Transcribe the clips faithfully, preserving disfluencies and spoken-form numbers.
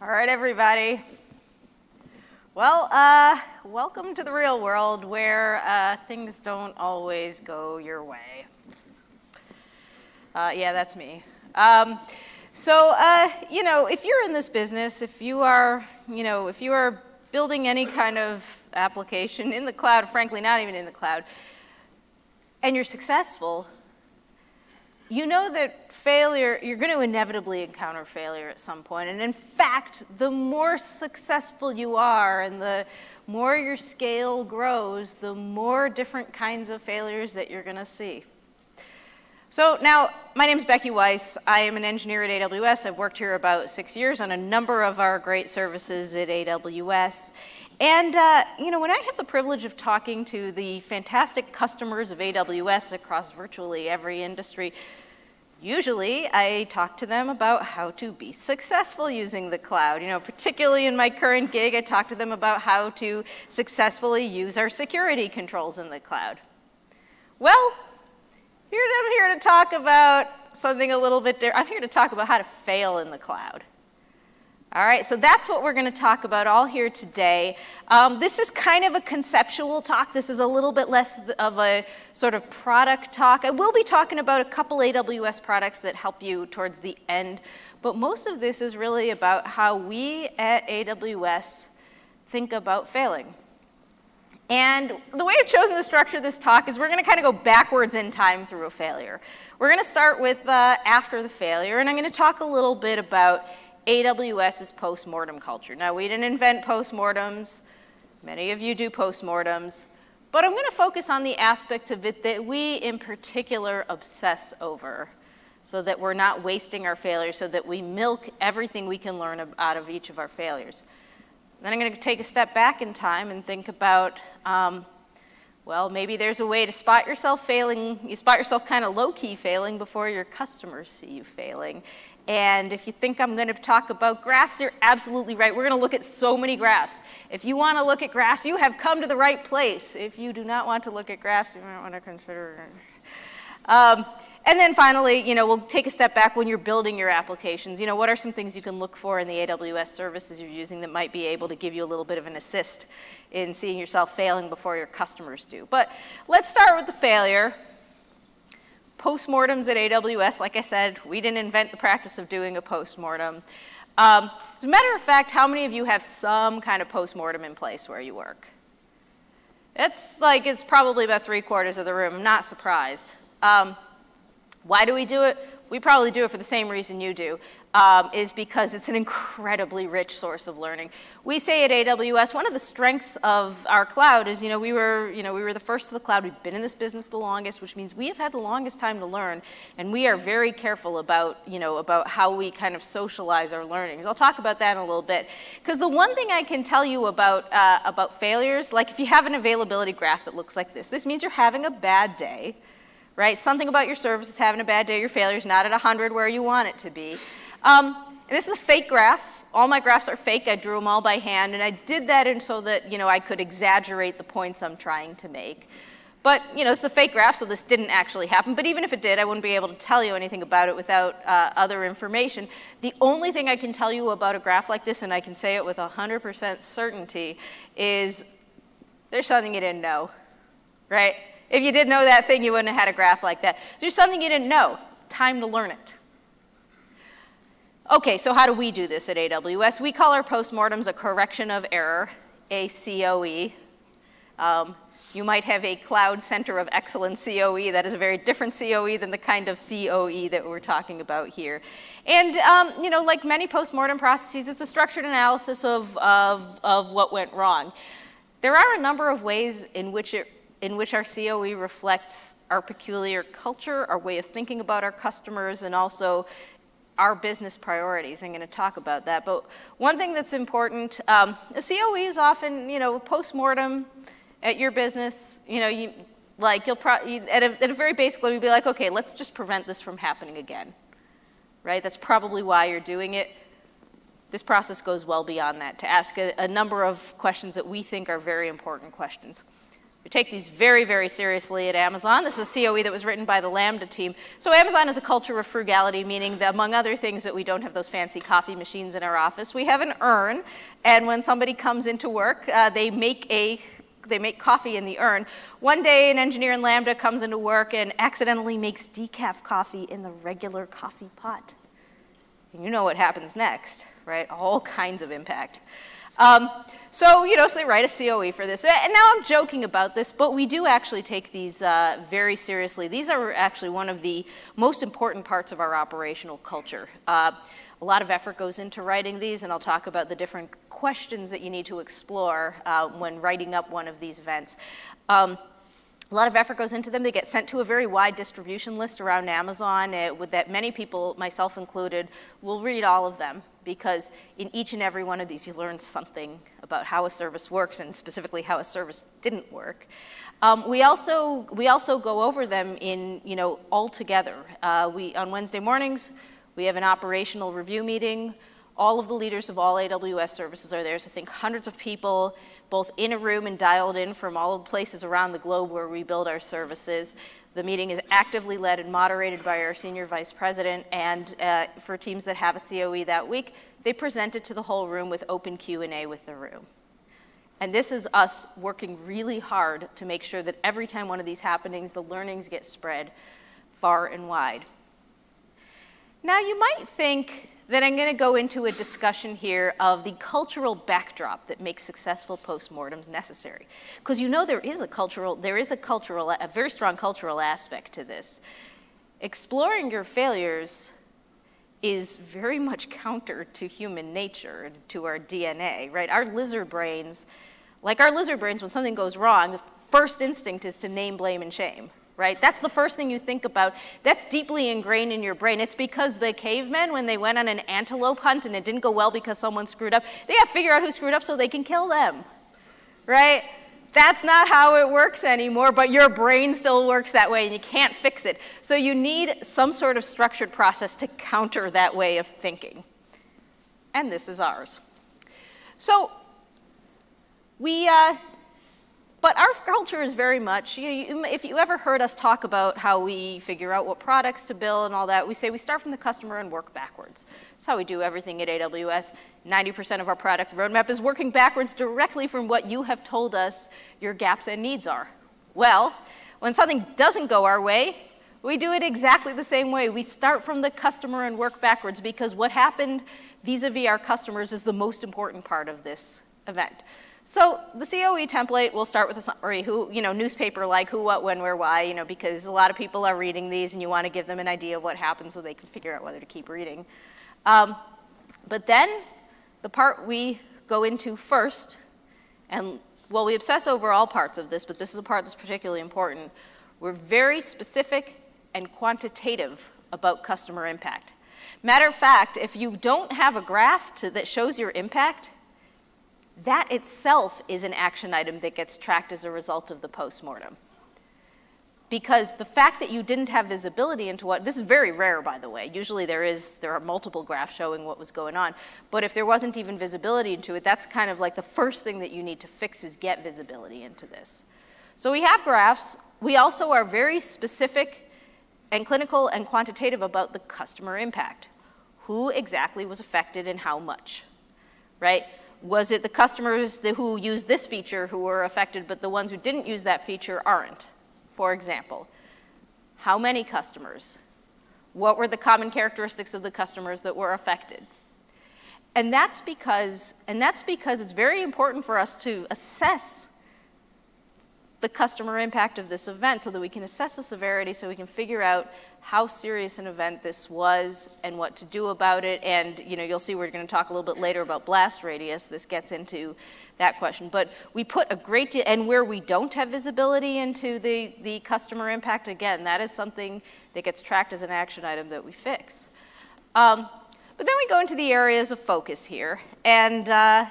All right, everybody. Well, uh, welcome to the real world where uh, things don't always go your way. Uh, yeah, that's me. Um, so, uh, you know, if you're in this business, if you are, you know, if you are building any kind of application in the cloud, frankly, not even in the cloud, and you're successful, you know that failure, you're going to inevitably encounter failure at some point. And in fact, the more successful you are and the more your scale grows, the more different kinds of failures that you're going to see. So now, my name's Becky Weiss. I am an engineer at A W S. I've worked here about six years on a number of our great services at A W S. And uh, you know, when I have the privilege of talking to the fantastic customers of A W S across virtually every industry, usually I talk to them about how to be successful using the cloud. You know, particularly in my current gig, I talk to them about how to successfully use our security controls in the cloud. Well, here I'm here to talk about something a little bit different. I'm here to talk about how to fail in the cloud. All right, so that's what we're going to talk about all here today. Um, this is kind of a conceptual talk. This is a little bit less of a sort of product talk. I will be talking about a couple A W S products that help you towards the end, but most of this is really about how we at A W S think about failing. And the way I've chosen to structure this talk is we're going to kind of go backwards in time through a failure. We're going to start with uh, after the failure, and I'm going to talk a little bit about AWS's postmortem culture. Now, we didn't invent postmortems. Many of you do postmortems. But I'm going to focus on the aspects of it that we, in particular, obsess over so that we're not wasting our failures, so that we milk everything we can learn out of each of our failures. Then I'm going to take a step back in time and think about, um, well, maybe there's a way to spot yourself failing. You spot yourself kind of low-key failing before your customers see you failing. And if you think I'm going to talk about graphs, you're absolutely right. We're going to look at so many graphs. If you want to look at graphs, you have come to the right place. If you do not want to look at graphs, you might want to consider it. Um, and then finally, you know, we'll take a step back when you're building your applications. You know, what are some things you can look for in the A W S services you're using that might be able to give you a little bit of an assist in seeing yourself failing before your customers do? But let's start with the failure. Postmortems at A W S, like I said, we didn't invent the practice of doing a postmortem. Um, as a matter of fact, how many of you have some kind of postmortem in place where you work? It's like it's probably about three quarters of the room. I'm not surprised. Um, why do we do it? We probably do it for the same reason you do, um, is because it's an incredibly rich source of learning. We say at A W S, one of the strengths of our cloud is, you know, we were, you know, we were the first to the cloud. We've been in this business the longest, which means we have had the longest time to learn, and we are very careful about, you know, about how we kind of socialize our learnings. I'll talk about that in a little bit, because the one thing I can tell you about uh, about failures, like if you have an availability graph that looks like this, this means you're having a bad day. Right? Something about your service is having a bad day. Your failure is not at one hundred where you want it to be. Um, and this is a fake graph. All my graphs are fake. I drew them all by hand. And I did that in so that, you know, I could exaggerate the points I'm trying to make. But, you know, it's a fake graph, so this didn't actually happen. But even if it did, I wouldn't be able to tell you anything about it without uh, other information. The only thing I can tell you about a graph like this, and I can say it with one hundred percent certainty, is there's something you didn't know, right? If you did know that thing, you wouldn't have had a graph like that. There's something you didn't know. Time to learn it. Okay, so how do we do this at A W S? We call our postmortems a correction of error, a C O E. Um, you might have a Cloud Center of Excellence C O E. That is a very different C O E than the kind of C O E that we're talking about here. And um, you know, like many postmortem processes, it's a structured analysis of, of, of what went wrong. There are a number of ways in which it in which our C O E reflects our peculiar culture, our way of thinking about our customers, and also our business priorities. I'm going to talk about that. But one thing that's important, um, a C O E is often, you know, postmortem at your business. You know, you, like you'll pro you, at, a, at a very basic level, you'll be like, okay, let's just prevent this from happening again, right? That's probably why you're doing it. This process goes well beyond that to ask a, a number of questions that we think are very important questions. We take these very, very seriously at Amazon. This is a C O E that was written by the Lambda team. So Amazon is a culture of frugality, meaning that among other things that we don't have those fancy coffee machines in our office. We have an urn, and when somebody comes into work, uh, they make a They make coffee in the urn. One day, an engineer in Lambda comes into work and accidentally makes decaf coffee in the regular coffee pot. And you know what happens next, right? All kinds of impact. Um, so, you know, so they write a C O E for this. And now I'm joking about this, but we do actually take these uh, very seriously. These are actually one of the most important parts of our operational culture. Uh, A lot of effort goes into writing these, and I'll talk about the different questions that you need to explore uh, when writing up one of these events. Um, a lot of effort goes into them. They get sent to a very wide distribution list around Amazon uh, with that many people, myself included, will read all of them, because in each and every one of these you learn something about how a service works, and specifically how a service didn't work. Um, we also we also go over them in, you know, all together. Uh, we on Wednesday mornings, we have an operational review meeting. All of the leaders of all A W S services are there, so I think hundreds of people, both in a room and dialed in from all the places around the globe where we build our services. The meeting is actively led and moderated by our senior vice president, and uh, for teams that have a C O E that week, they present it to the whole room with open Q and A with the room. And this is us working really hard to make sure that every time one of these happenings, the learnings get spread far and wide. Now, you might think that I'm going to go into a discussion here of the cultural backdrop that makes successful postmortems necessary, because you know there is a cultural, there is a cultural, a very strong cultural aspect to this. Exploring your failures is very much counter to human nature and to our D N A, right? Our lizard brains, like our lizard brains, when something goes wrong, the first instinct is to name, blame, and shame. Right? That's the first thing you think about. That's deeply ingrained in your brain. It's because the cavemen, when they went on an antelope hunt and it didn't go well because someone screwed up, they got to figure out who screwed up so they can kill them, right? That's not how it works anymore, but your brain still works that way and you can't fix it. So you need some sort of structured process to counter that way of thinking. And this is ours. So we... Uh, But our culture is very much, you know, if you ever heard us talk about how we figure out what products to build and all that, we say we start from the customer and work backwards. That's how we do everything at A W S. ninety percent of our product roadmap is working backwards directly from what you have told us your gaps and needs are. Well, when something doesn't go our way, we do it exactly the same way. We start from the customer and work backwards, because what happened vis-a-vis our customers is the most important part of this event. So the C O E template, we'll start with a summary, who, you know, newspaper like who, what, when, where, why, you know, because a lot of people are reading these and you want to give them an idea of what happened so they can figure out whether to keep reading. Um, but then the part we go into first, and well, we obsess over all parts of this, but this is a part that's particularly important. We're very specific and quantitative about customer impact. Matter of fact, if you don't have a graph to, that shows your impact, that itself is an action item that gets tracked as a result of the postmortem. Because the fact that you didn't have visibility into what, this is very rare, by the way. Usually there is, there are multiple graphs showing what was going on. But if there wasn't even visibility into it, that's kind of like the first thing that you need to fix, is get visibility into this. So we have graphs. We also are very specific and clinical and quantitative about the customer impact. Who exactly was affected and how much, right? Was it the customers who used this feature who were affected, but the ones who didn't use that feature aren't, for example? How many customers? What were the common characteristics of the customers that were affected? And that's because, and that's because it's very important for us to assess the customer impact of this event, so that we can assess the severity, so we can figure out how serious an event this was and what to do about it. And you know, you'll see we're going to talk a little bit later about blast radius. This gets into that question. But we put a great deal, and where we don't have visibility into the, the customer impact, again, that is something that gets tracked as an action item that we fix. Um, but then we go into the areas of focus here. And uh,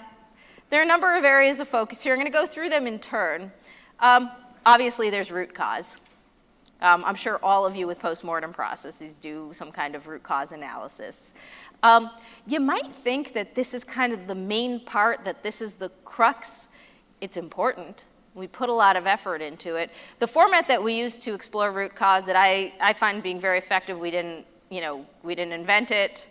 there are a number of areas of focus here. I'm going to go through them in turn. Um, obviously, there's root cause. Um, I'm sure all of you with postmortem processes do some kind of root cause analysis. Um, you might think that this is kind of the main part, that this is the crux. It's important, We put a lot of effort into it. The format that we use to explore root cause that I, I find being very effective, we didn't, you know, we didn't invent it.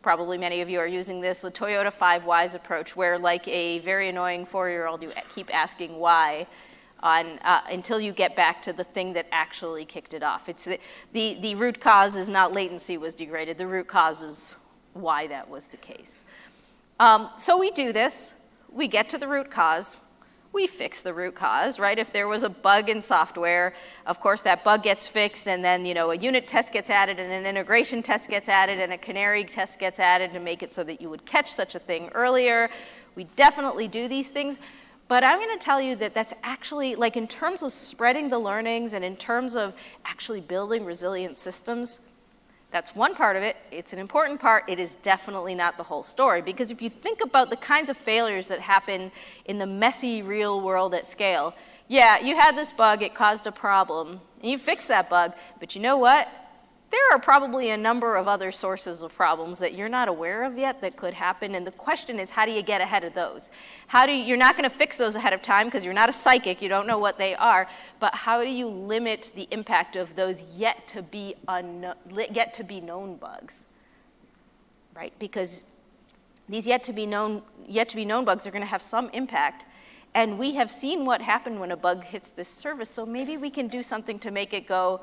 Probably many of you are using this, the Toyota five whys approach, where like a very annoying four-year-old, you keep asking why on, uh, until you get back to the thing that actually kicked it off. It's the, the, the root cause is not latency was degraded. The root cause is why that was the case. Um, so we do this. We get to the root cause. We fix the root cause, right? If there was a bug in software, of course that bug gets fixed, and then you know a unit test gets added, and an integration test gets added, and a canary test gets added to make it so that you would catch such a thing earlier. We definitely do these things, but I'm going to tell you that that's actually, like in terms of spreading the learnings and in terms of actually building resilient systems, that's one part of it. It's an important part. It is definitely not the whole story, because if you think about the kinds of failures that happen in the messy real world at scale, yeah, you had this bug, it caused a problem, and you fixed that bug, but you know what? There are probably a number of other sources of problems that you're not aware of yet that could happen, and the question is, how do you get ahead of those? How do you, you're not going to fix those ahead of time because you're not a psychic, you don't know what they are, but how do you limit the impact of those yet to be unknown, yet to be known bugs, right? Because these yet to be known, yet to be known bugs are going to have some impact. And we have seen what happened when a bug hits this service, so maybe we can do something to make it go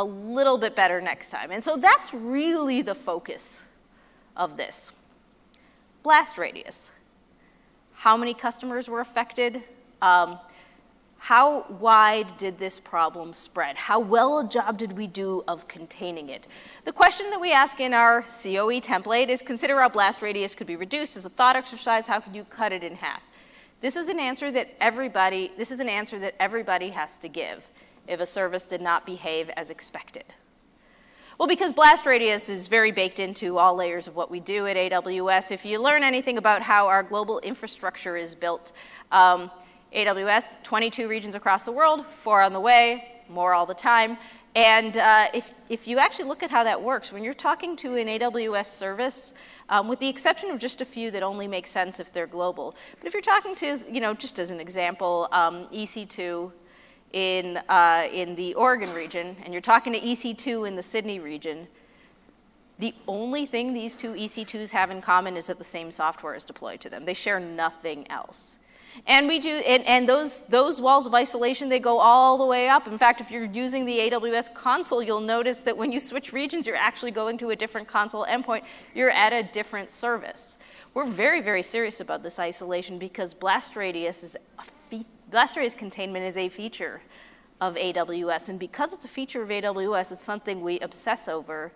a little bit better next time. And so that's really the focus of this. Blast radius. How many customers were affected? Um, how wide did this problem spread? How well a job did we do of containing it? The question that we ask in our C O E template is, consider how blast radius could be reduced as a thought exercise. How could you cut it in half? This is an answer that everybody, this is an answer that everybody has to give if a service did not behave as expected. Well, because blast radius is very baked into all layers of what we do at A W S, if you learn anything about how our global infrastructure is built, um, A W S, twenty-two regions across the world, four on the way, more all the time. And uh, if, if you actually look at how that works, when you're talking to an A W S service, um, with the exception of just a few that only make sense if they're global, but if you're talking to, you know, just as an example, um, E C two, In, uh, in the Oregon region, and you're talking to E C two in the Sydney region, the only thing these two E C twos have in common is that the same software is deployed to them. They share nothing else. And we do, and, and those, those walls of isolation, they go all the way up. In fact, if you're using the A W S console, you'll notice that when you switch regions, you're actually going to a different console endpoint. You're at a different service. We're very, very serious about this isolation, because blast radius is a blast radius containment is a feature of A W S, and because it's a feature of A W S, it's something we obsess over.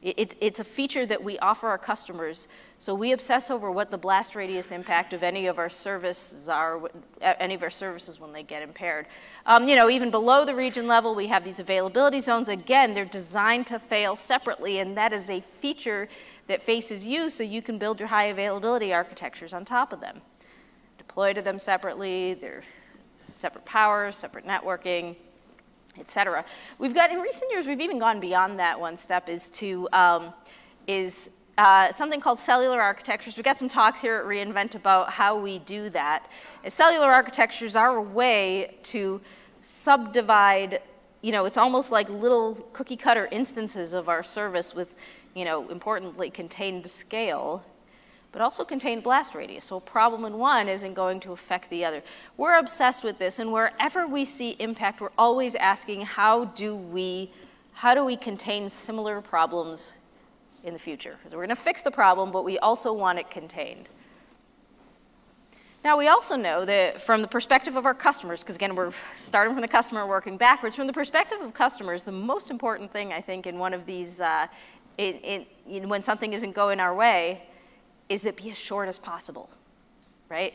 It, it's a feature that we offer our customers, so we obsess over what the blast radius impact of any of our services are, any of our services when they get impaired. Um, you know, even below the region level, we have these availability zones. Again, they're designed to fail separately, and that is a feature that faces you, so you can build your high availability architectures on top of them. Deploy to them separately, they're separate power, separate networking, et cetera. We've got, in recent years, we've even gone beyond that one step, is to, um, is uh, something called cellular architectures. We've got some talks here at re:Invent about how we do that. And cellular architectures are a way to subdivide, you know, it's almost like little cookie cutter instances of our service with, you know, importantly contained scale, but also contain blast radius. So a problem in one isn't going to affect the other. We're obsessed with this, and wherever we see impact, we're always asking, how do we, how do we contain similar problems in the future? Because we're gonna fix the problem, but we also want it contained. Now, we also know that from the perspective of our customers, because again, we're starting from the customer, working backwards, from the perspective of customers, the most important thing, I think, in one of these, uh, in, in, in, when something isn't going our way, is that be as short as possible, right?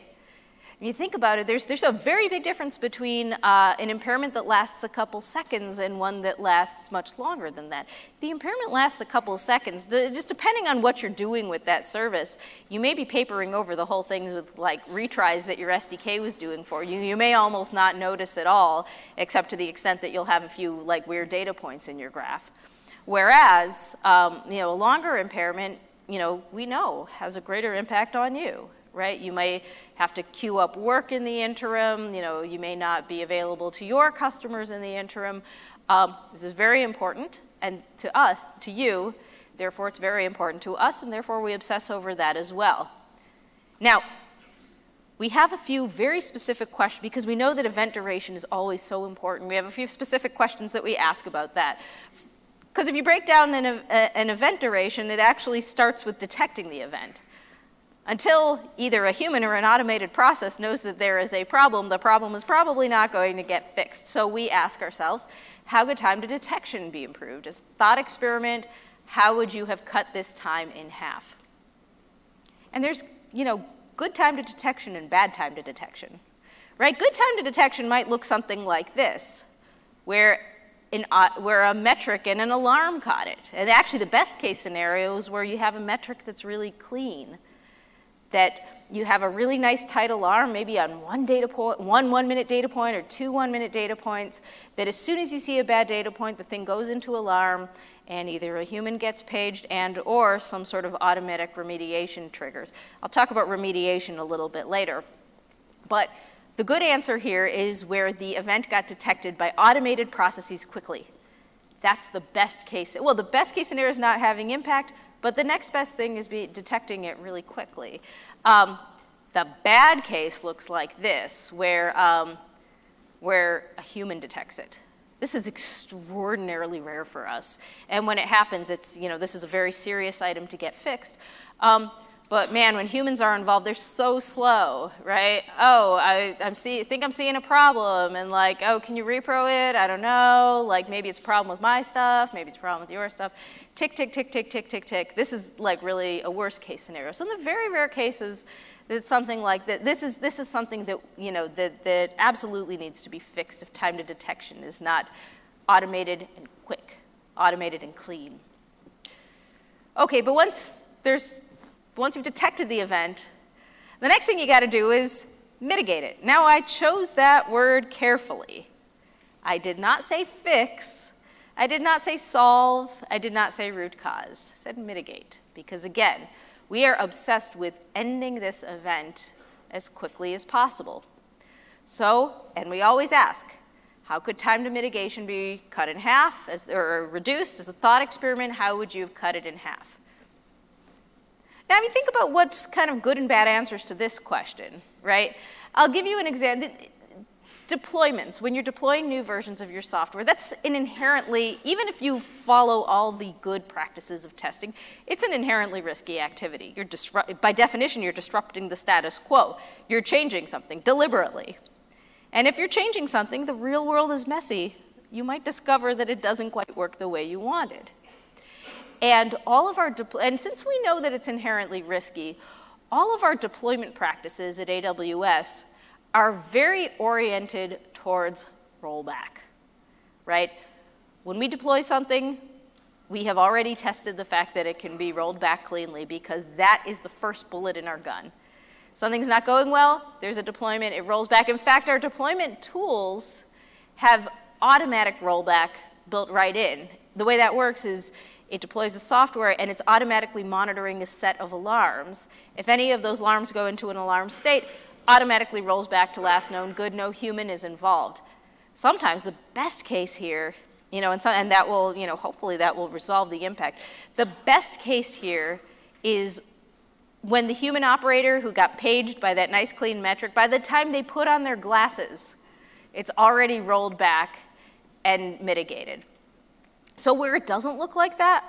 When you think about it, there's, there's a very big difference between uh, an impairment that lasts a couple seconds and one that lasts much longer than that. The impairment lasts a couple of seconds. Just depending on what you're doing with that service, you may be papering over the whole thing with like retries that your S D K was doing for you. You may almost not notice at all, except to the extent that you'll have a few like weird data points in your graph. Whereas, um, you know, a longer impairment, you know, we know has a greater impact on you, right? You may have to queue up work in the interim. You know, you may not be available to your customers in the interim. Um, this is very important, and to us, to you, therefore it's very important to us, and therefore we obsess over that as well. Now, we have a few very specific questions, because we know that event duration is always so important. We have a few specific questions that we ask about that. Because if you break down an, an event duration, it actually starts with detecting the event. Until either a human or an automated process knows that there is a problem, the problem is probably not going to get fixed. So we ask ourselves, how could time to detection be improved? As a thought experiment, how would you have cut this time in half? And there's, you know, good time to detection and bad time to detection, right? Good time to detection might look something like this, where In, uh, where a metric and an alarm caught it. And actually the best case scenario is where you have a metric that's really clean, that you have a really nice tight alarm, maybe on one data point, one one-minute data point or two one-minute data points, that as soon as you see a bad data point, the thing goes into alarm and either a human gets paged and or some sort of automatic remediation triggers. I'll talk about remediation a little bit later. But the good answer here is where the event got detected by automated processes quickly. That's the best case. Well, the best case scenario is not having impact, but the next best thing is be detecting it really quickly. Um, the bad case looks like this, where, um, where a human detects it. This is extraordinarily rare for us. And when it happens, it's, you know, this is a very serious item to get fixed. Um, But man, when humans are involved, they're so slow, right? Oh, I I'm see, think I'm seeing a problem, and like, oh, can you repro it? I don't know. Like, maybe it's a problem with my stuff. Maybe it's a problem with your stuff. Tick, tick, tick, tick, tick, tick, tick. This is like really a worst case scenario. So in the very rare cases, it's something like that. This is this is something that you know that that absolutely needs to be fixed if time to detection is not automated and quick, automated and clean. Okay, but once there's Once you've detected the event, the next thing you got to do is mitigate it. Now, I chose that word carefully. I did not say fix. I did not say solve. I did not say root cause. I said mitigate, because again, we are obsessed with ending this event as quickly as possible. So, and we always ask, how could time to mitigation be cut in half as, or reduced as a thought experiment? How would you have cut it in half? Now, if you think about what's kind of good and bad answers to this question, right? I'll give you an example. Deployments, when you're deploying new versions of your software, that's an inherently, even if you follow all the good practices of testing, it's an inherently risky activity. You're disrupt, by definition, you're disrupting the status quo. You're changing something deliberately. And if you're changing something, the real world is messy. You might discover that it doesn't quite work the way you wanted. And all of our, and since we know that it's inherently risky, all of our deployment practices at A W S are very oriented towards rollback, right? When we deploy something, we have already tested the fact that it can be rolled back cleanly, because that is the first bullet in our gun. Something's not going well, there's a deployment, it rolls back. In fact, our deployment tools have automatic rollback built right in. The way that works is, it deploys the software and it's automatically monitoring a set of alarms. If any of those alarms go into an alarm state, automatically rolls back to last known good, no human is involved. Sometimes the best case here, you know, and, so, and that will, you know, hopefully that will resolve the impact. The best case here is when the human operator who got paged by that nice clean metric, by the time they put on their glasses, it's already rolled back and mitigated. So where it doesn't look like that,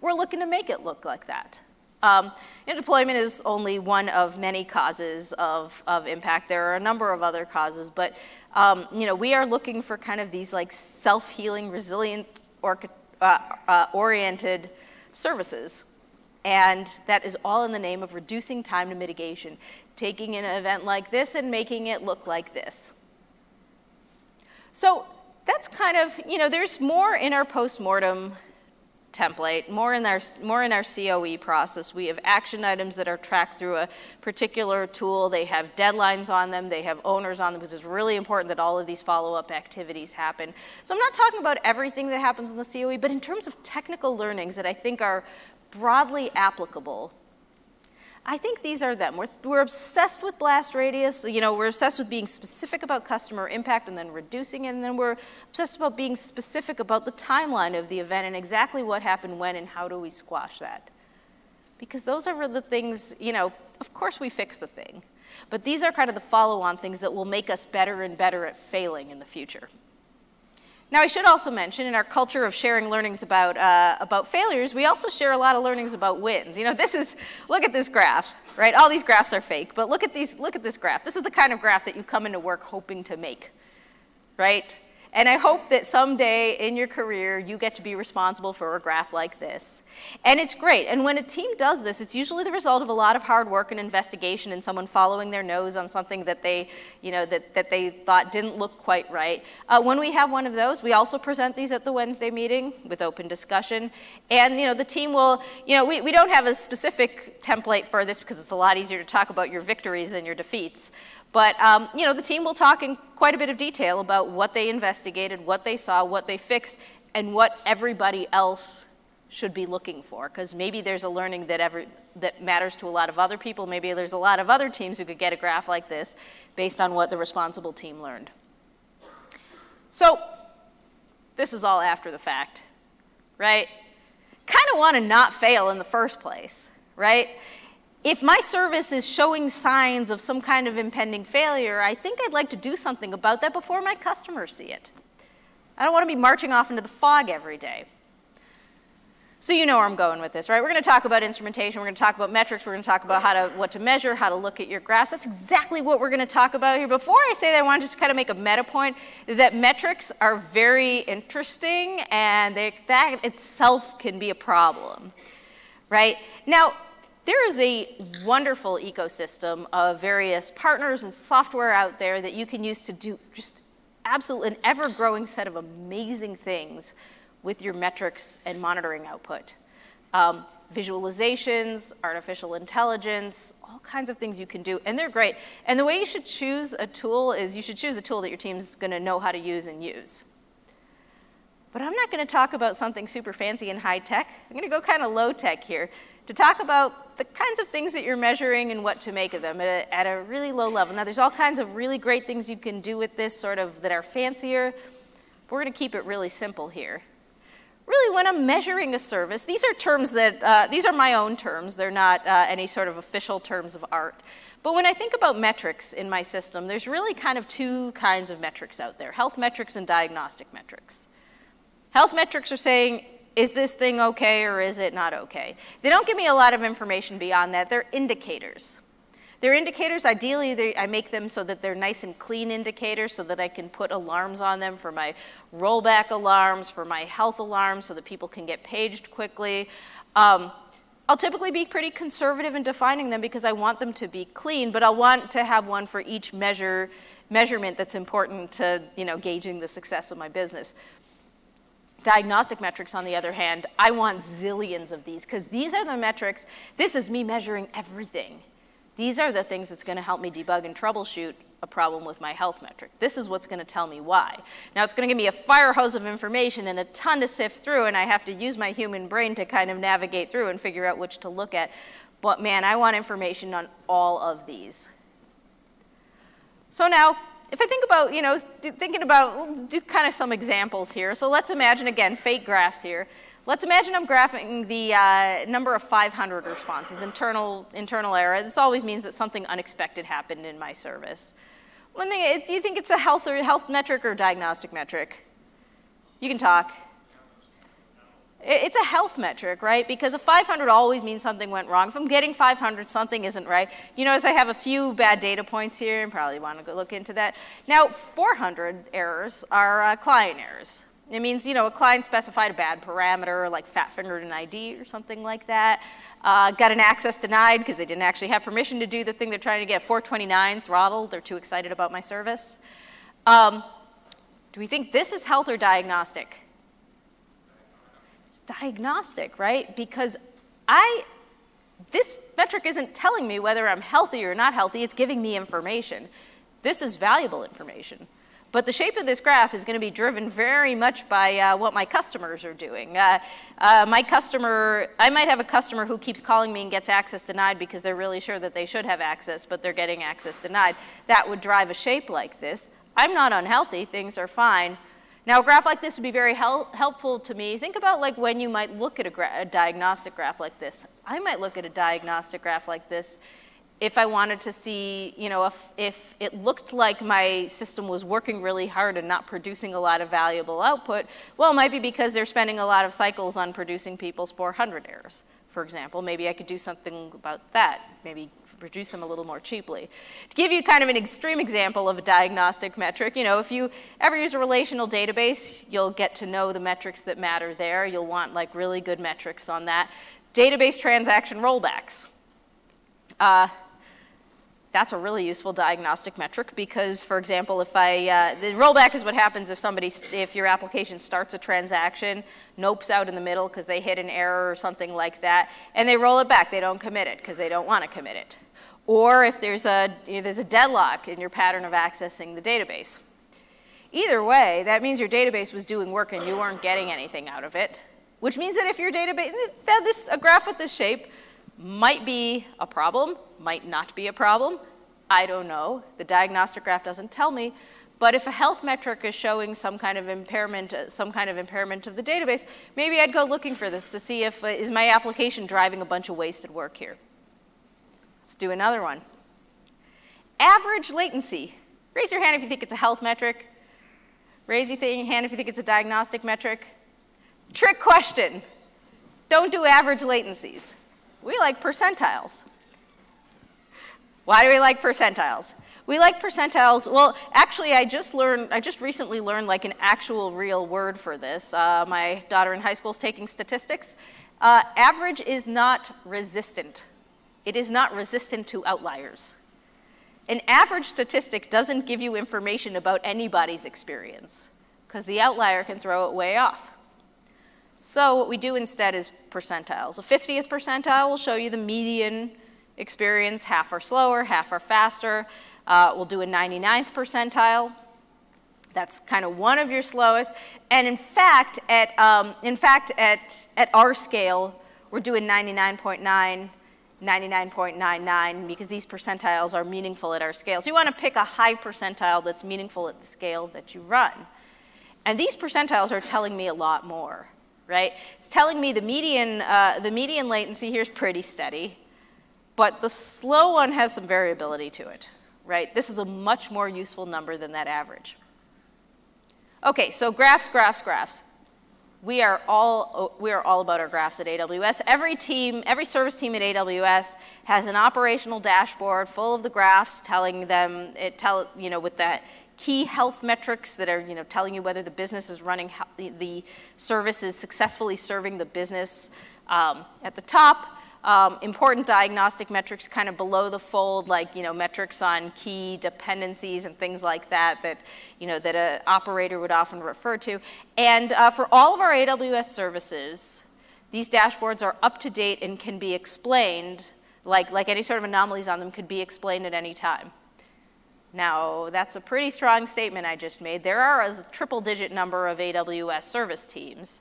we're looking to make it look like that. Um, and deployment is only one of many causes of, of impact. There are a number of other causes, but um, you know, we are looking for kind of these like self-healing, resilient or, uh, uh, oriented services. And that is all in the name of reducing time to mitigation, taking an event like this and making it look like this. So, that's kind of, you know, there's more in our postmortem template, more in our, more in our C O E process. We have action items that are tracked through a particular tool. They have deadlines on them. They have owners on them, because it's really important that all of these follow-up activities happen. So I'm not talking about everything that happens in the C O E, but in terms of technical learnings that I think are broadly applicable. I think these are them. We're, we're obsessed with blast radius. So, you know, we're obsessed with being specific about customer impact and then reducing it, and then we're obsessed about being specific about the timeline of the event and exactly what happened when and how do we squash that. Because those are the things, you know, of course we fix the thing, but these are kind of the follow-on things that will make us better and better at failing in the future. Now, I should also mention, in our culture of sharing learnings about, uh, about failures, we also share a lot of learnings about wins. You know, this is, look at this graph, right? All these graphs are fake, but look at, these, look at this graph. This is the kind of graph that you come into work hoping to make, right? And I hope that someday in your career, you get to be responsible for a graph like this. And it's great, and when a team does this, it's usually the result of a lot of hard work and investigation and someone following their nose on something that they, you know, that, that they thought didn't look quite right. Uh, when we have one of those, we also present these at the Wednesday meeting with open discussion. And, you know, the team will, you know, we, we don't have a specific template for this because it's a lot easier to talk about your victories than your defeats. But, um, you know, the team will talk in quite a bit of detail about what they investigated, what they saw, what they fixed, and what everybody else should be looking for, because maybe there's a learning that every that matters to a lot of other people. Maybe there's a lot of other teams who could get a graph like this based on what the responsible team learned. So this is all after the fact, right? Kind of want to not fail in the first place, right? If my service is showing signs of some kind of impending failure, I think I'd like to do something about that before my customers see it. I don't want to be marching off into the fog every day. So you know where I'm going with this, right? We're going to talk about instrumentation, we're going to talk about metrics, we're going to talk about how to, what to measure, how to look at your graphs. That's exactly what we're going to talk about here. Before I say that, I want to just kind of make a meta point that metrics are very interesting, and they, that itself can be a problem, right? Now, there is a wonderful ecosystem of various partners and software out there that you can use to do just absolutely an ever-growing set of amazing things with your metrics and monitoring output. Um, visualizations, artificial intelligence, all kinds of things you can do, and they're great. And the way you should choose a tool is you should choose a tool that your team's gonna know how to use and use. But I'm not gonna talk about something super fancy and high tech. I'm gonna go kind of low tech here to talk about the kinds of things that you're measuring and what to make of them at a, at a really low level. Now, there's all kinds of really great things you can do with this sort of that are fancier, but we're gonna keep it really simple here. Really, when I'm measuring a service, these are terms that, uh, these are my own terms. They're not uh, any sort of official terms of art. But when I think about metrics in my system, there's really kind of two kinds of metrics out there, health metrics and diagnostic metrics. Health metrics are saying, is this thing okay or is it not okay? They don't give me a lot of information beyond that. They're indicators. They're indicators, ideally they, I make them so that they're nice and clean indicators so that I can put alarms on them for my rollback alarms, for my health alarms, so that people can get paged quickly. Um, I'll typically be pretty conservative in defining them because I want them to be clean, but I'll want to have one for each measure, measurement that's important to, you know, gauging the success of my business. Diagnostic metrics, on the other hand, I want zillions of these because these are the metrics, this is me measuring everything. These are the things that's gonna help me debug and troubleshoot a problem with my health metric. This is what's gonna tell me why. Now, it's gonna give me a fire hose of information and a ton to sift through, and I have to use my human brain to kind of navigate through and figure out which to look at. But man, I want information on all of these. So now, if I think about, you know, thinking about, let's do kind of some examples here. So let's imagine, again, fake graphs here. Let's imagine I'm graphing the uh, number of five hundred responses, internal, internal error. This always means that something unexpected happened in my service. One thing, do you think it's a health, or health metric or diagnostic metric? You can talk. It's a health metric, right? Because a five hundred always means something went wrong. If I'm getting five hundred, something isn't right. You notice I have a few bad data points here and probably want to go look into that. Now, four hundred errors are uh, client errors. It means, you know, a client specified a bad parameter, like fat-fingered an I D or something like that. Uh, got an access denied because they didn't actually have permission to do the thing they're trying to get. four twenty-nine throttled. They're too excited about my service. Um, do we think this is health or diagnostic? It's diagnostic, right? Because I, this metric isn't telling me whether I'm healthy or not healthy. It's giving me information. This is valuable information. But the shape of this graph is going to be driven very much by uh, what my customers are doing. Uh, uh, my customer, I might have a customer who keeps calling me and gets access denied because they're really sure that they should have access, but they're getting access denied. That would drive a shape like this. I'm not unhealthy, things are fine. Now, a graph like this would be very hel helpful to me. Think about like when you might look at a, gra a diagnostic graph like this. I might look at a diagnostic graph like this if I wanted to see, you know, if, if it looked like my system was working really hard and not producing a lot of valuable output. Well, it might be because they're spending a lot of cycles on producing people's four hundred errors, for example. Maybe I could do something about that, maybe produce them a little more cheaply. To give you kind of an extreme example of a diagnostic metric, you know, if you ever use a relational database, you'll get to know the metrics that matter there. You'll want like really good metrics on that. Database transaction rollbacks. Uh, That's a really useful diagnostic metric because, for example, if I, uh, the rollback is what happens if somebody, if your application starts a transaction, nopes out in the middle because they hit an error or something like that, and they roll it back. They don't commit it because they don't want to commit it. Or if there's a, you know, there's a deadlock in your pattern of accessing the database. Either way, that means your database was doing work and you weren't getting anything out of it, which means that if your database, this, a graph with this shape might be a problem, might not be a problem. I don't know. The diagnostic graph doesn't tell me. But if a health metric is showing some kind of impairment, some kind of impairment of the database, maybe I'd go looking for this to see if, uh, is my application driving a bunch of wasted work here? Let's do another one. Average latency. Raise your hand if you think it's a health metric. Raise your hand if you think it's a diagnostic metric. Trick question. Don't do average latencies. We like percentiles. Why do we like percentiles? We like percentiles. Well, actually, I just learned, I just recently learned like an actual real word for this. Uh, my daughter in high school is taking statistics. Uh, average is not resistant. It is not resistant to outliers. An average statistic doesn't give you information about anybody's experience because the outlier can throw it way off. So what we do instead is percentiles. A fiftieth percentile will show you the median experience, half are slower, half are faster. Uh, we'll do a ninety-ninth percentile. That's kind of one of your slowest. And in fact, at, um, in fact, at, at our scale, we're doing ninety-nine point nine, ninety-nine point nine nine, because these percentiles are meaningful at our scale. So you want to pick a high percentile that's meaningful at the scale that you run. And these percentiles are telling me a lot more. Right? It's telling me the median, uh, the median latency here is pretty steady, but the slow one has some variability to it, right? This is a much more useful number than that average. Okay, so graphs, graphs, graphs. We are all, we are all about our graphs at A W S. Every team, every service team at A W S has an operational dashboard full of the graphs telling them, it tell, you know, with that key health metrics that are, you know, telling you whether the business is running, the service is successfully serving the business um, at the top. Um, important diagnostic metrics kind of below the fold, like, you know, metrics on key dependencies and things like that that, you know, that an operator would often refer to. And uh, for all of our A W S services, these dashboards are up to date and can be explained, like, like any sort of anomalies on them could be explained at any time. Now, that's a pretty strong statement I just made. There are a triple-digit number of A W S service teams.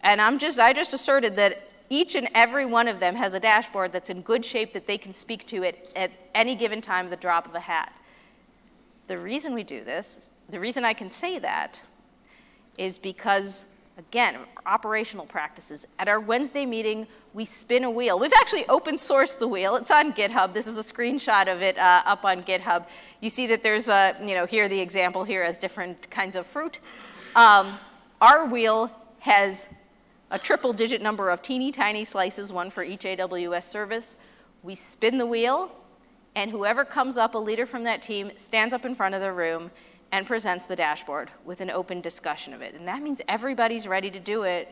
And I'm just, I just asserted that each and every one of them has a dashboard that's in good shape that they can speak to at, at any given time at the drop of a hat. The reason we do this, the reason I can say that, is because, again, operational practices. At our Wednesday meeting, we spin a wheel. We've actually open sourced the wheel. It's on GitHub. This is a screenshot of it uh, up on GitHub. You see that there's a, you know, here the example here has different kinds of fruit. Um, our wheel has a triple digit number of teeny tiny slices, one for each A W S service. We spin the wheel, and whoever comes up, a leader from that team, stands up in front of the room and presents the dashboard with an open discussion of it. And that means everybody's ready to do it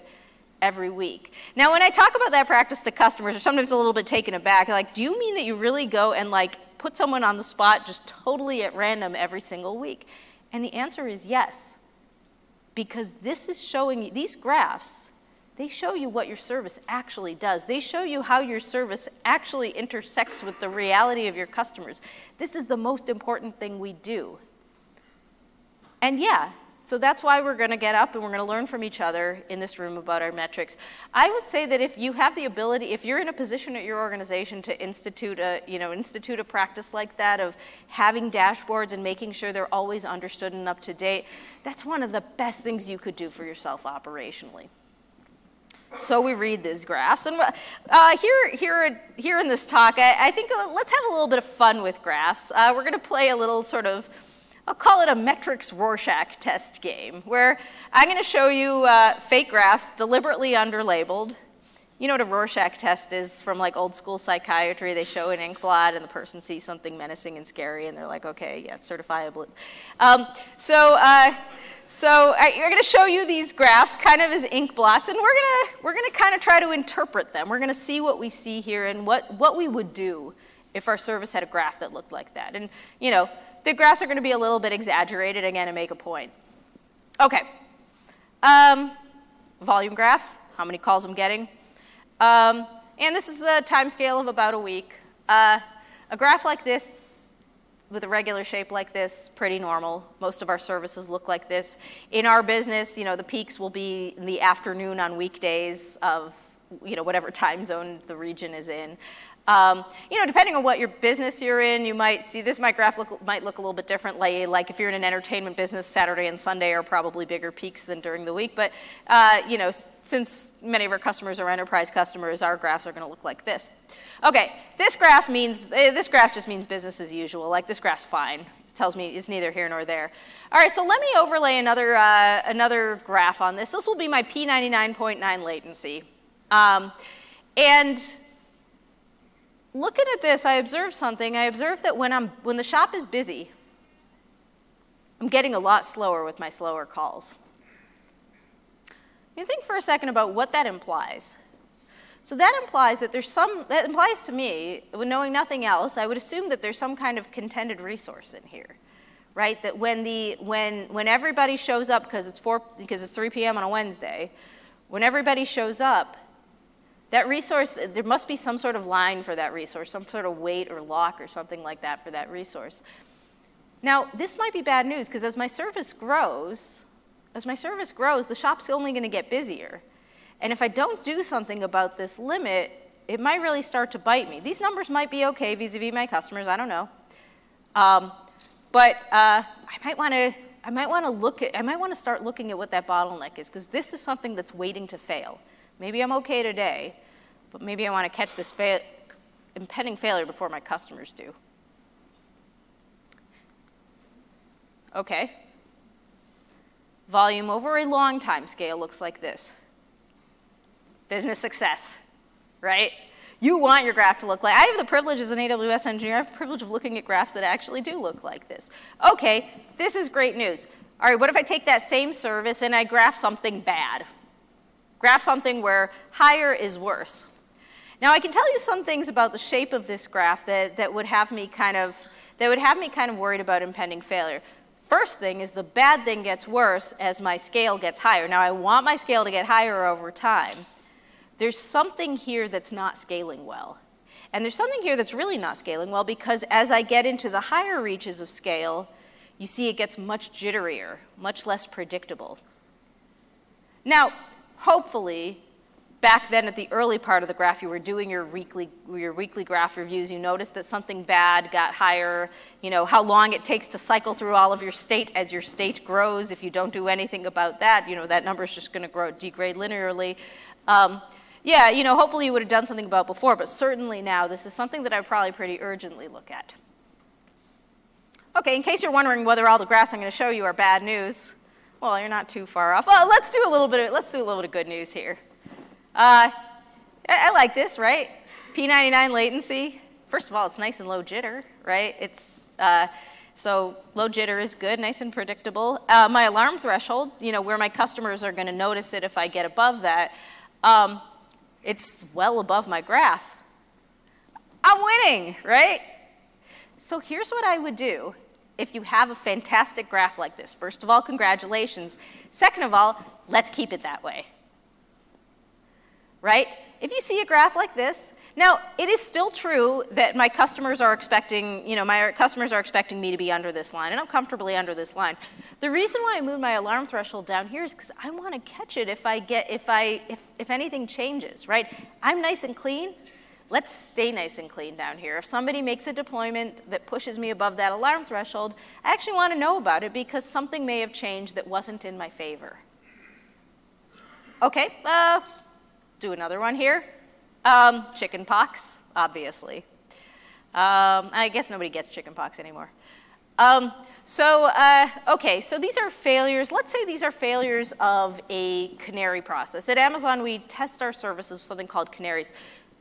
every week. Now, when I talk about that practice to customers, they're sometimes a little bit taken aback. Like, do you mean that you really go and like put someone on the spot just totally at random every single week? And the answer is yes, because this is showing you, these graphs, they show you what your service actually does. They show you how your service actually intersects with the reality of your customers. This is the most important thing we do. And yeah, so that's why we're going to get up and we're going to learn from each other in this room about our metrics. I would say that if you have the ability, if you're in a position at your organization to institute a, you know, institute a practice like that of having dashboards and making sure they're always understood and up to date, that's one of the best things you could do for yourself operationally. So we read these graphs, and uh, here, here, here in this talk, I, I think let's have a little bit of fun with graphs. Uh, we're going to play a little sort of, I'll call it a metrics Rorschach test game, where I'm going to show you uh, fake graphs deliberately underlabeled. You know what a Rorschach test is from like old school psychiatry. They show an ink blot and the person sees something menacing and scary and they're like, okay, yeah, it's certifiable. Um, so uh, so I, I'm going to show you these graphs kind of as ink blots, and we're going to we're going to kind of try to interpret them. We're going to see what we see here and what, what we would do if our service had a graph that looked like that. And you know, the graphs are going to be a little bit exaggerated, again, to make a point. Okay. Um, volume graph, how many calls I'm getting. Um, and this is a time scale of about a week. Uh, a graph like this with a regular shape like this, pretty normal. Most of our services look like this. In our business, you know, the peaks will be in the afternoon on weekdays of, you know, whatever time zone the region is in. Um, you know, depending on what your business you're in, you might see this. My graph look, might look a little bit differently. Like if you're in an entertainment business, Saturday and Sunday are probably bigger peaks than during the week. But uh, you know, since many of our customers are enterprise customers, our graphs are going to look like this. Okay, this graph means this graph just means business as usual. Like this graph's fine. It tells me it's neither here nor there. All right, so let me overlay another uh, another graph on this. This will be my P ninety-nine point nine latency, um, and looking at this, I observed something. I observed that when, I'm, when the shop is busy, I'm getting a lot slower with my slower calls. I mean, think for a second about what that implies. So that implies that there's some, that implies to me, knowing nothing else, I would assume that there's some kind of contended resource in here, right? That when, the, when, when everybody shows up, because it's, it's three P M on a Wednesday, when everybody shows up, that resource, there must be some sort of line for that resource, some sort of weight or lock or something like that for that resource. Now, this might be bad news, because as my service grows, as my service grows, the shop's only going to get busier. And if I don't do something about this limit, it might really start to bite me. These numbers might be okay vis-a-vis my customers, I don't know. Um, but uh, I might want to, I might want to look at, I might want to start looking at what that bottleneck is, because this is something that's waiting to fail. Maybe I'm okay today, but maybe I want to catch this fa impending failure before my customers do. Okay. Volume over a long time scale looks like this. Business success, right? You want your graph to look like, I have the privilege as an A W S engineer, I have the privilege of looking at graphs that actually do look like this. Okay, this is great news. All right, what if I take that same service and I graph something bad? Graph something where higher is worse. Now I can tell you some things about the shape of this graph that, that would have me kind of, that would have me kind of worried about impending failure. First thing is the bad thing gets worse as my scale gets higher. Now I want my scale to get higher over time. There's something here that's not scaling well. And there's something here that's really not scaling well, because as I get into the higher reaches of scale, you see it gets much jitterier, much less predictable. Now, hopefully, back then at the early part of the graph, you were doing your weekly, your weekly graph reviews. You noticed that something bad got higher, you know, how long it takes to cycle through all of your state as your state grows. If you don't do anything about that, you know, that number is just going to grow, degrade linearly. Um, yeah, you know, hopefully you would have done something about before, but certainly now this is something that I would probably pretty urgently look at. Okay, in case you're wondering whether all the graphs I'm going to show you are bad news, well, you're not too far off. Well, let's do a little bit of, let's do a little bit of good news here. Uh, I, I like this, right? P ninety-nine latency. First of all, it's nice and low jitter, right? It's, uh, so low jitter is good, nice and predictable. Uh, my alarm threshold, you know, where my customers are going to notice it if I get above that, um, it's well above my graph. I'm winning, right? So here's what I would do. If you have a fantastic graph like this, first of all, congratulations. Second of all, let's keep it that way, right? If you see a graph like this Now, it is still true that my customers are expecting, you know, my customers are expecting me to be under this line, and I'm comfortably under this line. The reason why I moved my alarm threshold down here is because I want to catch it if I get, if I, if, if anything changes, right? I'm nice and clean. Let's stay nice and clean down here. If somebody makes a deployment that pushes me above that alarm threshold, I actually want to know about it because something may have changed that wasn't in my favor. Okay, uh, do another one here. Um, chicken pox, obviously. Um, I guess nobody gets chicken pox anymore. Um, so, uh, okay, so these are failures. Let's say these are failures of a canary process. At Amazon, we test our services with something called canaries.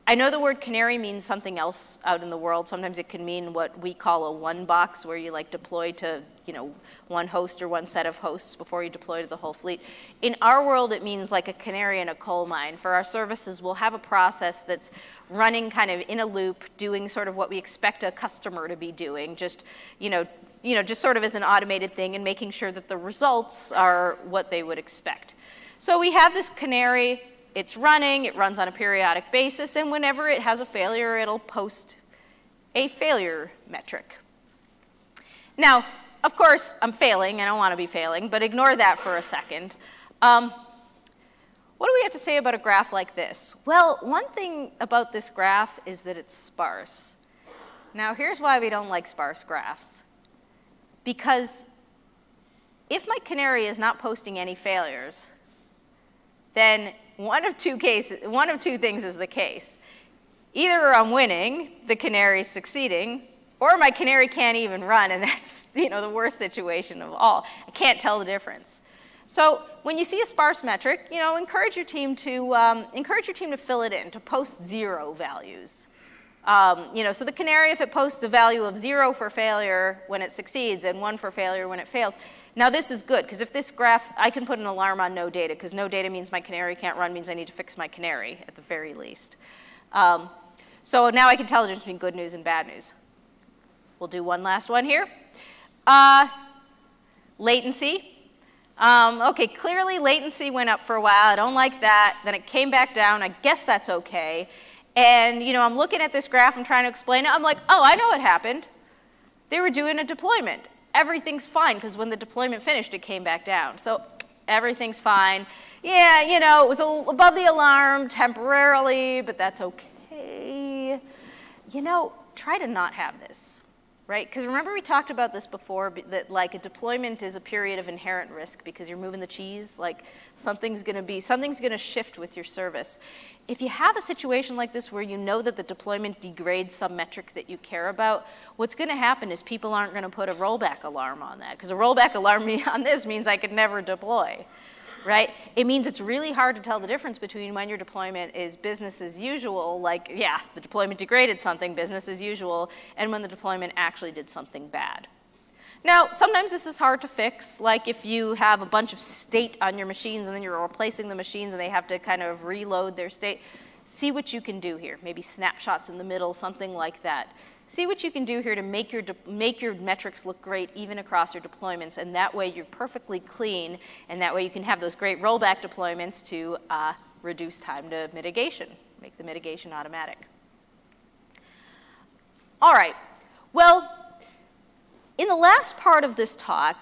I know the word canary means something else out in the world. Sometimes it can mean what we call a one box, where you like deploy to, you know, one host or one set of hosts before you deploy to the whole fleet. In our world, it means like a canary in a coal mine. For our services, we'll have a process that's running kind of in a loop, doing sort of what we expect a customer to be doing, just, you know, you know, just sort of as an automated thing, and making sure that the results are what they would expect. So we have this canary. It's running, it runs on a periodic basis, and whenever it has a failure, it'll post a failure metric. Now, of course, I'm failing, I don't want to be failing, but ignore that for a second. Um, what do we have to say about a graph like this? Well, one thing about this graph is that it's sparse. Now, here's why we don't like sparse graphs. Because if my canary is not posting any failures, then One of two cases, one of two things is the case. Either I'm winning, the canary's succeeding, or my canary can't even run, and that's, you know, the worst situation of all. I can't tell the difference. So when you see a sparse metric, you know, encourage your team to um, encourage your team to fill it in, to post zero values. Um, you know, so the canary, if it posts a value of zero for failure when it succeeds and one for failure when it fails. Now this is good, because if this graph, I can put an alarm on no data, because no data means my canary can't run, means I need to fix my canary at the very least. Um, so now I can tell the difference between good news and bad news. We'll do one last one here. Uh, latency. Um, okay, clearly latency went up for a while. I don't like that. Then it came back down. I guess that's okay. And, you know, I'm looking at this graph, I'm trying to explain it. I'm like, oh, I know what happened. They were doing a deployment. Everything's fine, because when the deployment finished, it came back down. So everything's fine. Yeah, you know, it was above the alarm temporarily, but that's okay. You know, try to not have this, right? Because remember we talked about this before, that like a deployment is a period of inherent risk because you're moving the cheese. Like something's going to be, something's going to shift with your service. If you have a situation like this where you know that the deployment degrades some metric that you care about, what's going to happen is people aren't going to put a rollback alarm on that, because a rollback alarm on this means I could never deploy, right? It means it's really hard to tell the difference between when your deployment is business as usual, like, yeah, the deployment degraded something, business as usual, and when the deployment actually did something bad. Now, sometimes this is hard to fix, like if you have a bunch of state on your machines and then you're replacing the machines and they have to kind of reload their state. See what you can do here, maybe snapshots in the middle, something like that. See what you can do here to make your, make your metrics look great even across your deployments, and that way you're perfectly clean, and that way you can have those great rollback deployments to uh, reduce time to mitigation, make the mitigation automatic. All right, well, in the last part of this talk,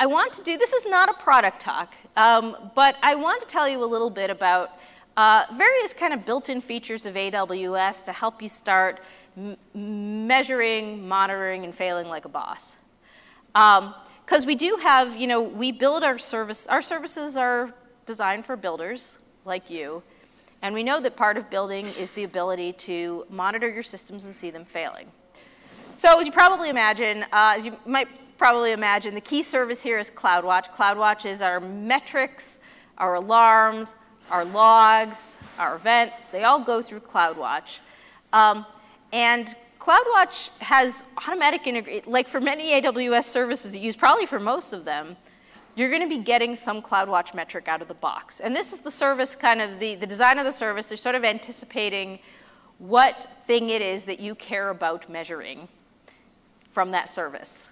I want to do, this is not a product talk, um, but I want to tell you a little bit about uh, various kind of built-in features of A W S to help you start M measuring, monitoring, and failing like a boss. Because um, we do have, you know, we build our service, our services are designed for builders like you, and we know that part of building is the ability to monitor your systems and see them failing. So as you probably imagine, uh, as you might probably imagine, the key service here is CloudWatch. CloudWatch is our metrics, our alarms, our logs, our events. They all go through CloudWatch. Um, And CloudWatch has automatic integration, like for many A W S services that you use, probably for most of them, you're going to be getting some CloudWatch metric out of the box. And this is the service kind of, the, the design of the service, they're sort of anticipating what thing it is that you care about measuring from that service.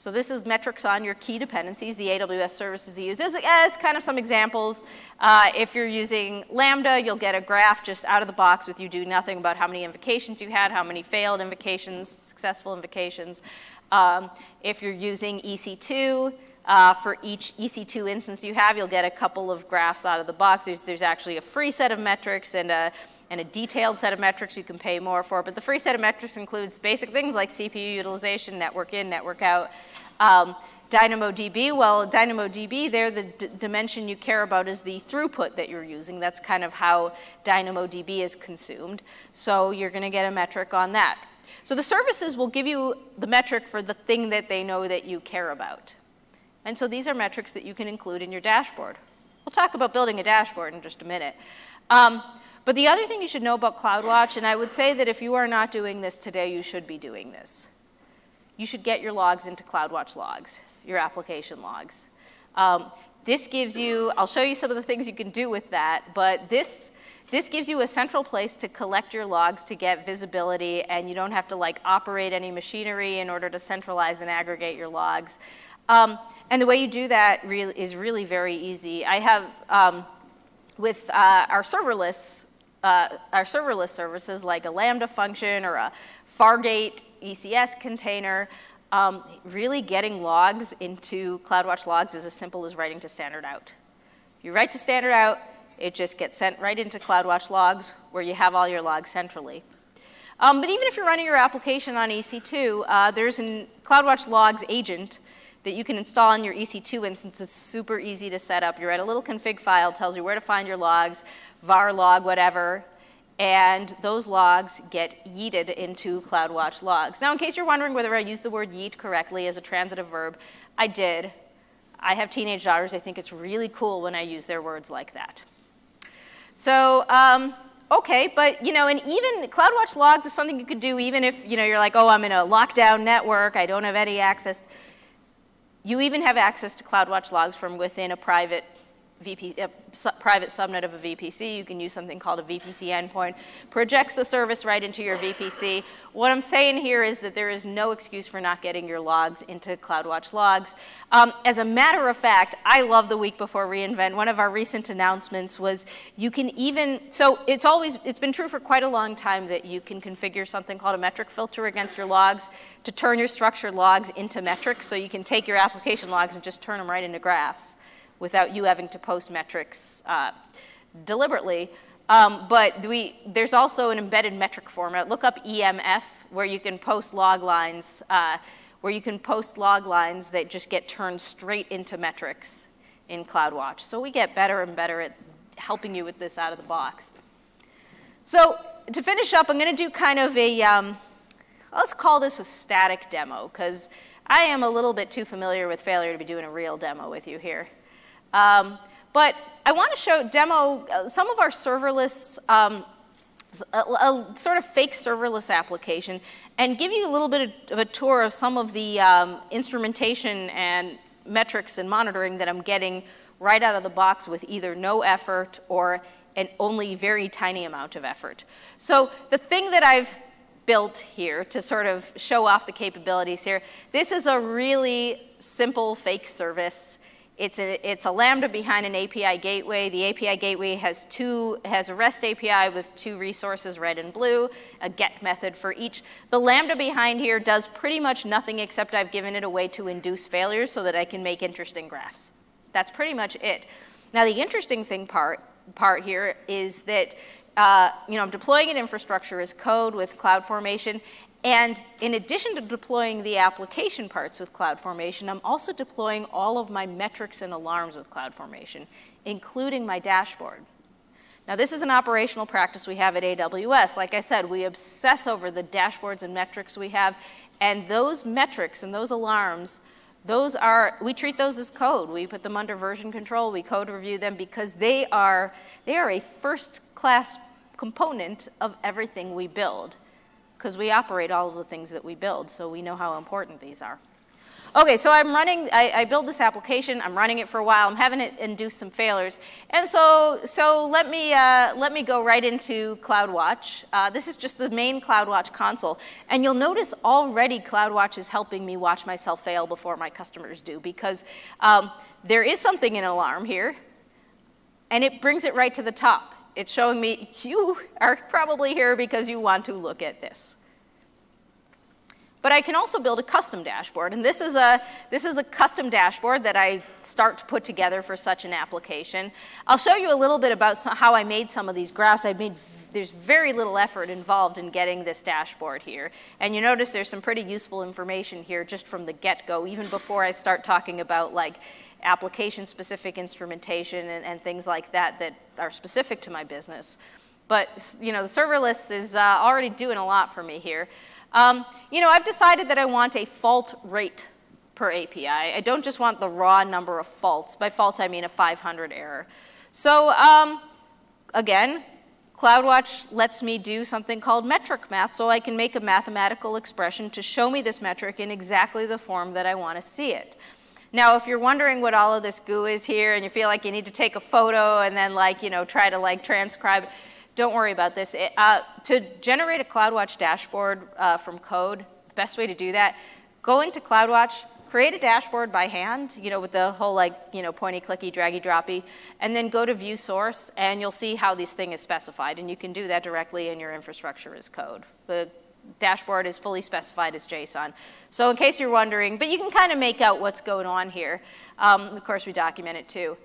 So this is metrics on your key dependencies, the A W S services you use, as, as kind of some examples. Uh, if you're using Lambda, you'll get a graph just out of the box with you do nothing about how many invocations you had, how many failed invocations, successful invocations. Um, if you're using E C two, Uh, for each E C two instance you have, you'll get a couple of graphs out of the box. There's, there's actually a free set of metrics and a, and a detailed set of metrics you can pay more for. But the free set of metrics includes basic things like C P U utilization, network in, network out. Um, DynamoDB, well, DynamoDB, there the d dimension you care about is the throughput that you're using. That's kind of how DynamoDB is consumed. So you're going to get a metric on that. So the services will give you the metric for the thing that they know that you care about. And so these are metrics that you can include in your dashboard. We'll talk about building a dashboard in just a minute. Um, but the other thing you should know about CloudWatch, and I would say that if you are not doing this today, you should be doing this. You should get your logs into CloudWatch logs, your application logs. Um, this gives you, I'll show you some of the things you can do with that, but this, this gives you a central place to collect your logs to get visibility, and you don't have to like operate any machinery in order to centralize and aggregate your logs. Um, and the way you do that re- is really very easy. I have, um, with uh, our serverless, uh, our serverless services like a Lambda function or a Fargate E C S container, um, really getting logs into CloudWatch logs is as simple as writing to standard out. You write to standard out, it just gets sent right into CloudWatch logs where you have all your logs centrally. Um, but even if you're running your application on E C two, uh, there's a CloudWatch logs agent that you can install in your E C two instance. It's super easy to set up. You write a little config file, tells you where to find your logs, var log whatever, and those logs get yeeted into CloudWatch logs. Now in case you're wondering whether I used the word yeet correctly as a transitive verb, I did. I have teenage daughters. I think it's really cool when I use their words like that. So, um, okay, but you know, and even CloudWatch logs is something you could do even if, you know, you're like, oh, I'm in a lockdown network, I don't have any access. You even have access to CloudWatch logs from within a private, V P, a su private subnet of a V P C. You can use something called a V P C endpoint. Projects the service right into your V P C. What I'm saying here is that there is no excuse for not getting your logs into CloudWatch logs. Um, as a matter of fact, I love the week before re:Invent. One of our recent announcements was you can even, so it's always, it's been true for quite a long time that you can configure something called a metric filter against your logs to turn your structured logs into metrics, so you can take your application logs and just turn them right into graphs without you having to post metrics uh, deliberately. Um, but we, there's also an embedded metric format. Look up E M F, where you can post log lines, uh, where you can post log lines that just get turned straight into metrics in CloudWatch. So we get better and better at helping you with this out of the box. So to finish up, I'm going to do kind of a, um, let's call this a static demo, because I am a little bit too familiar with failure to be doing a real demo with you here. Um, but I want to show, demo uh, some of our serverless, um, a, a sort of fake serverless application, and give you a little bit of a tour of some of the um, instrumentation and metrics and monitoring that I'm getting right out of the box with either no effort or an only very tiny amount of effort. So the thing that I've built here to sort of show off the capabilities here, this is a really simple fake service. It's a, it's a Lambda behind an A P I gateway. The A P I gateway has two, has a REST A P I with two resources, red and blue, a get method for each. The Lambda behind here does pretty much nothing except I've given it a way to induce failures so that I can make interesting graphs. That's pretty much it. Now the interesting thing part, part here is that, uh, you know, I'm deploying an infrastructure as code with CloudFormation. And in addition to deploying the application parts with CloudFormation, I'm also deploying all of my metrics and alarms with CloudFormation, including my dashboard. Now, this is an operational practice we have at A W S. Like I said, we obsess over the dashboards and metrics we have, and those metrics and those alarms, those are, we treat those as code. We put them under version control, we code review them, because they are, they are a first-class component of everything we build, because we operate all of the things that we build, so we know how important these are. Okay, so I'm running, I, I build this application, I'm running it for a while, I'm having it induce some failures. And so, so let me, uh, let me go right into CloudWatch. Uh, this is just the main CloudWatch console. And you'll notice already CloudWatch is helping me watch myself fail before my customers do, because um, there is something in alarm here, and it brings it right to the top. It's showing me you are probably here because you want to look at this. But I can also build a custom dashboard, and this is a this is a custom dashboard that I start to put together for such an application. I'll show you a little bit about some, how I made some of these graphs. I made there's very little effort involved in getting this dashboard here, and you notice there's some pretty useful information here just from the get-go, even before I start talking about like application-specific instrumentation and, and things like that that are specific to my business. But you know, the serverless is uh, already doing a lot for me here. Um, you know, I've decided that I want a fault rate per A P I. I don't just want the raw number of faults. By faults, I mean a five hundred error. So um, again, CloudWatch lets me do something called metric math, so I can make a mathematical expression to show me this metric in exactly the form that I want to see it. Now, if you're wondering what all of this goo is here and you feel like you need to take a photo and then like, you know, try to like transcribe, don't worry about this. It, uh, to generate a CloudWatch dashboard uh, from code, the best way to do that, go into CloudWatch, create a dashboard by hand, you know, with the whole like, you know, pointy, clicky, draggy, droppy, and then go to view source and you'll see how this thing is specified, and you can do that directly in your infrastructure as code. The dashboard is fully specified as JSON. So in case you're wondering, but you can kind of make out what's going on here. Um, of course, we document it too.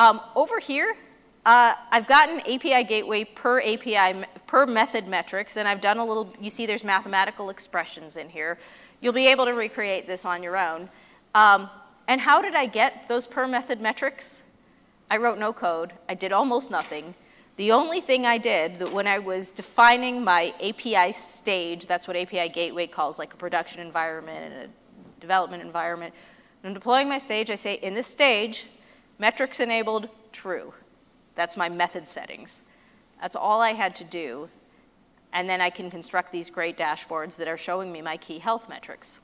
Um, over here, Uh, I've gotten A P I Gateway per A P I, per method metrics, and I've done a little, you see there's mathematical expressions in here. You'll be able to recreate this on your own. Um, and how did I get those per method metrics? I wrote no code. I did almost nothing. The only thing I did that when I was defining my A P I stage, that's what A P I Gateway calls like a production environment and a development environment. When I'm deploying my stage, I say in this stage, metrics enabled, true. That's my method settings. That's all I had to do. And then I can construct these great dashboards that are showing me my key health metrics.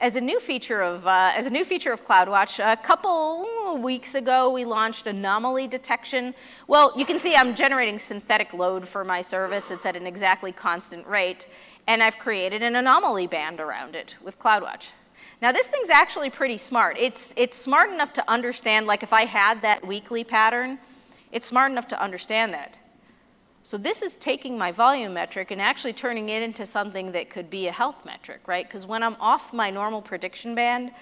As a new feature of, uh, as a new feature of CloudWatch, a couple weeks ago we launched anomaly detection. Well, you can see I'm generating synthetic load for my service. It's at an exactly constant rate. And I've created an anomaly band around it with CloudWatch. Now this thing's actually pretty smart. It's, it's smart enough to understand, like if I had that weekly pattern, it's smart enough to understand that. So this is taking my volume metric and actually turning it into something that could be a health metric, right? Because when I'm off my normal prediction band,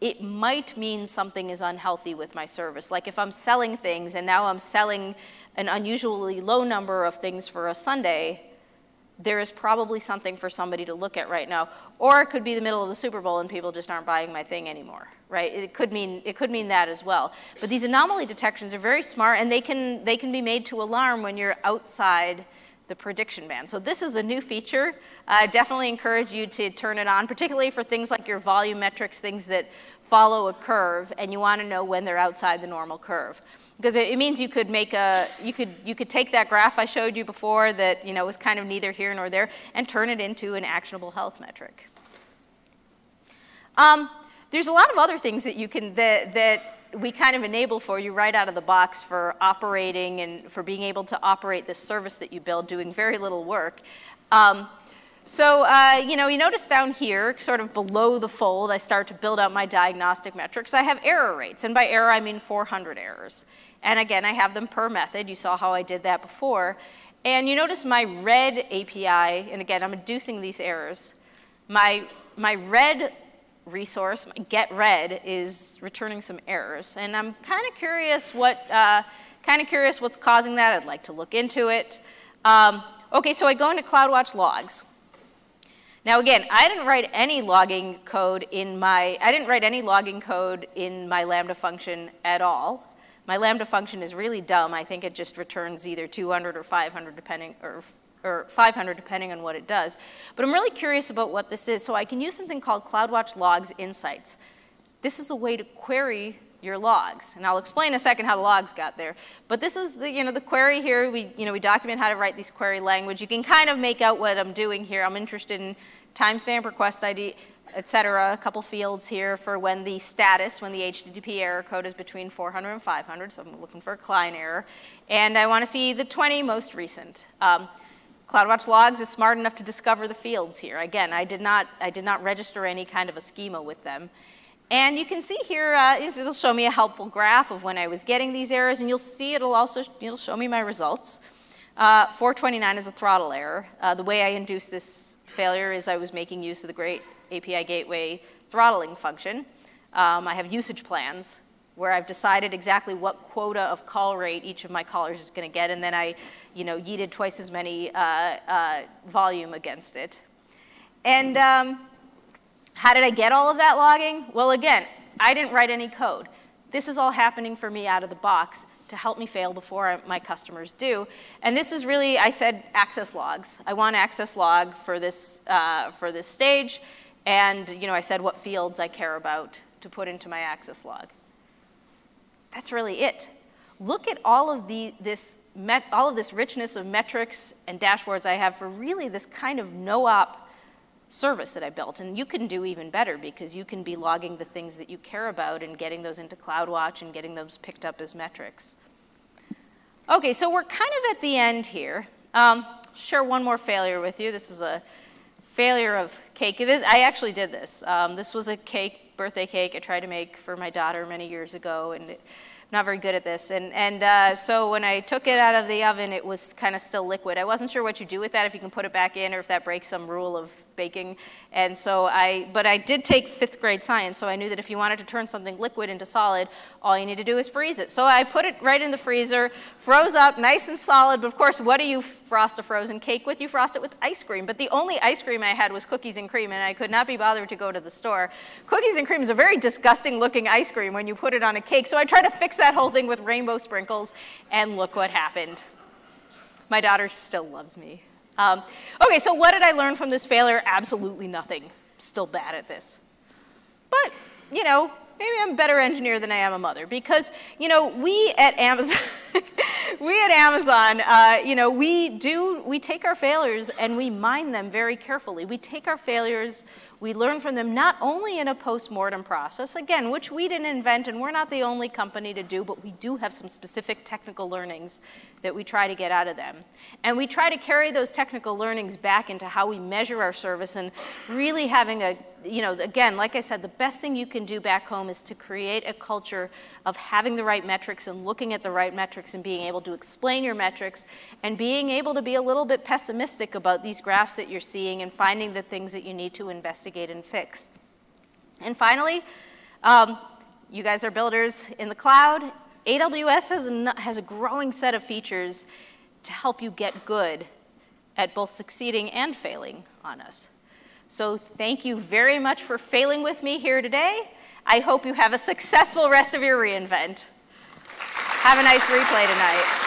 it might mean something is unhealthy with my service. Like if I'm selling things and now I'm selling an unusually low number of things for a Sunday, there is probably something for somebody to look at right now. Or it could be the middle of the Super Bowl and people just aren't buying my thing anymore, right? It could mean, it could mean that as well. But these anomaly detections are very smart, and they can, they can be made to alarm when you're outside the prediction band. So this is a new feature. I definitely encourage you to turn it on, particularly for things like your volume metrics, things that follow a curve, and you want to know when they're outside the normal curve. Because it means you could make a, you could, you could take that graph I showed you before that, you know, was kind of neither here nor there and turn it into an actionable health metric. Um, there's a lot of other things that you can, that, that we kind of enable for you right out of the box for operating and for being able to operate this service that you build doing very little work. Um, So, uh, you know, you notice down here, sort of below the fold, I start to build out my diagnostic metrics. I have error rates, and by error I mean four hundred errors. And again, I have them per method. You saw how I did that before. And you notice my red A P I, and again, I'm inducing these errors. My, my red resource, my get red, is returning some errors. And I'm kind of curious what, uh, kind of curious what's causing that. I'd like to look into it. Um, okay, so I go into CloudWatch logs. Now again, I didn't write any logging code in my, I didn't write any logging code in my Lambda function at all. My Lambda function is really dumb. I think it just returns either two hundred or five hundred depending, or, or five hundred depending on what it does. But I'm really curious about what this is, so I can use something called CloudWatch Logs Insights. This is a way to query your logs, and I'll explain in a second how the logs got there. But this is the, you know, the query here. We, you know, we document how to write these query language. You can kind of make out what I'm doing here. I'm interested in timestamp request I D. et cetera, a couple fields here for when the status, when the H T T P error code is between four hundred and five hundred, so I'm looking for a client error. And I want to see the twenty most recent. Um, CloudWatch Logs is smart enough to discover the fields here. Again, I did not, I did not register any kind of a schema with them. And you can see here, uh, it'll show me a helpful graph of when I was getting these errors, and you'll see it'll also it'll show me my results. Uh, four twenty-nine is a throttle error. Uh, the way I induced this failure is I was making use of the great A P I Gateway throttling function. Um, I have usage plans where I've decided exactly what quota of call rate each of my callers is going to get, and then I, you know, yeeted twice as many uh, uh, volume against it. And um, how did I get all of that logging? Well, again, I didn't write any code. This is all happening for me out of the box to help me fail before I, my customers do. And this is really, I said, access logs. I want access log for this uh, for this stage, and you know, I said what fields I care about to put into my access log. That's really it. Look at all of the, this met, all of this richness of metrics and dashboards I have for really this kind of no-op service that I built. And you can do even better because you can be logging the things that you care about and getting those into CloudWatch and getting those picked up as metrics. Okay, so we're kind of at the end here. Um, I'll share one more failure with you. This is a failure of cake. It is, I actually did this. Um, this was a cake. birthday cake I tried to make for my daughter many years ago, and I'm not very good at this. And, and uh, so when I took it out of the oven, it was kind of still liquid. I wasn't sure what you do with that, if you can put it back in or if that breaks some rule of baking. And so I, but I did take fifth grade science, so I knew that if you wanted to turn something liquid into solid, all you need to do is freeze it. So I put it right in the freezer, froze up, nice and solid. But of course, what do you frost a frozen cake with? You frost it with ice cream. But the only ice cream I had was cookies and cream, and I could not be bothered to go to the store. Cookies and cream is a very disgusting looking ice cream when you put it on a cake. So I tried to fix that whole thing with rainbow sprinkles, and look what happened. My daughter still loves me. Um, okay, so what did I learn from this failure? Absolutely nothing. Still bad at this. But, you know, maybe I'm a better engineer than I am a mother, because, you know, we at Amazon, we at Amazon, uh, you know, we do, we take our failures and we mine them very carefully. We take our failures, we learn from them not only in a post-mortem process, again, which we didn't invent and we're not the only company to do, but we do have some specific technical learnings that we try to get out of them. And we try to carry those technical learnings back into how we measure our service, and really having a, you know, again, like I said, the best thing you can do back home is to create a culture of having the right metrics and looking at the right metrics and being able to explain your metrics and being able to be a little bit pessimistic about these graphs that you're seeing and finding the things that you need to investigate and fix. And finally, um, you guys are builders in the cloud. A W S has a, has a growing set of features to help you get good at both succeeding and failing on us. So thank you very much for failing with me here today. I hope you have a successful rest of your re:Invent. Have a nice replay tonight.